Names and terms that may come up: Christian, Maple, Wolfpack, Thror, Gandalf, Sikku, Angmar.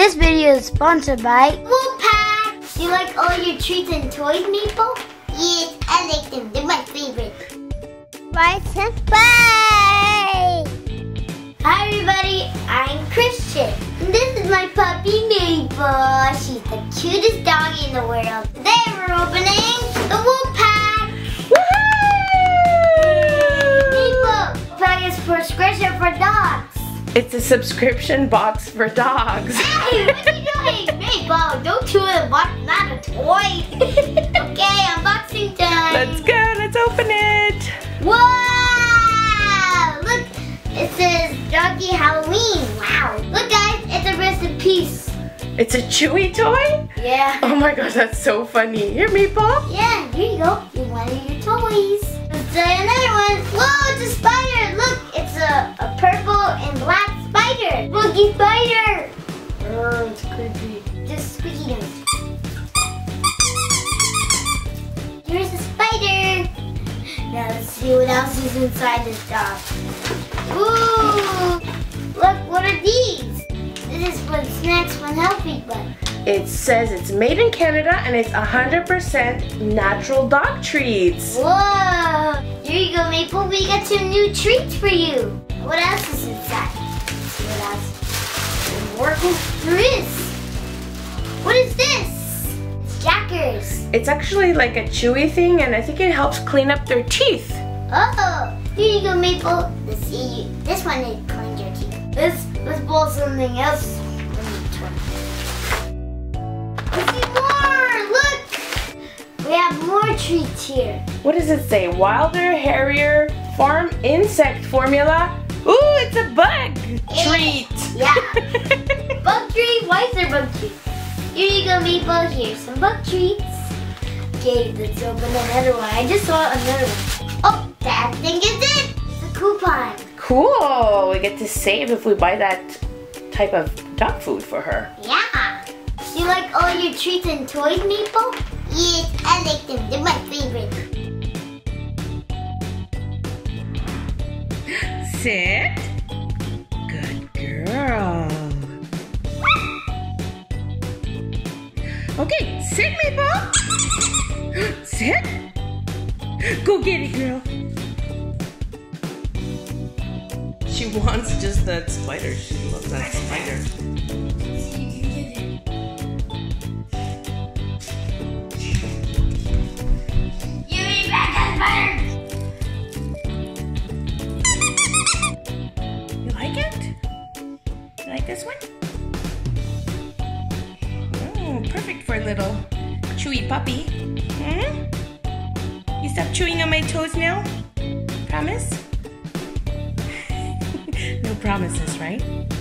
This video is sponsored by Wolfpack. Do you like all your treats and toys, Maple? Yes, I like them. They're my favorite. Right, bye! Hi everybody, I'm Christian. And this is my puppy, Maple. She's the cutest doggy in the world. Today we're opening the Wolfpack. Woohoo! Maple, Wolfpack is prescription for dogs. It's a subscription box for dogs. Hey, what are you doing? Maple, don't chew the box, not a toy. Okay, unboxing time. Let's go, let's open it. Wow, look, it says Doggy Halloween. Wow. Look guys, it's a rest in peace. It's a chewy toy? Yeah. Oh my gosh, that's so funny. Here, Maple. Yeah, here you go. You're one of your toys. Let's do another one. Whoa, it's a spider. Look, it's a purple and black spider. Spooky spider. Oh, it's creepy. Just squeaky noise. Here's a spider. Now let's see what else is inside this box. Ooh, look, what are these? This is one snacks, one healthy one. It says it's made in Canada and it's 100% natural dog treats. Whoa! Here you go, Maple. We got some new treats for you. What else is inside? Let's see what else. We're working through this. What is this? It's Jackers. It's actually like a chewy thing, and I think it helps clean up their teeth. Oh! Here you go, Maple. Let's see. This one it cleans your teeth. Let's pull something else. Let's see more! Look! We have more treats here. What does it say? Wilder Harrier Farm Insect Formula. Ooh, it's a bug treat! Yeah! Bug treat? Why is there bug treat? Here you go, Maple. Here's some bug treats. Okay, let's open another one. I just saw another one. Oh, that thing is it! It's a coupon. Cool! We get to save if we buy that type of dog food for her. Yeah! Do you like all your treats and toys, Maple? Yes, I like them. They're my favorite. Sit. Good girl. Okay, sit, Maple. Sit. Go get it, girl. She wants just that spider. She loves that spider. This one? Oh, perfect for a little chewy puppy. You stop chewing on my toes now? Promise? No promises, right?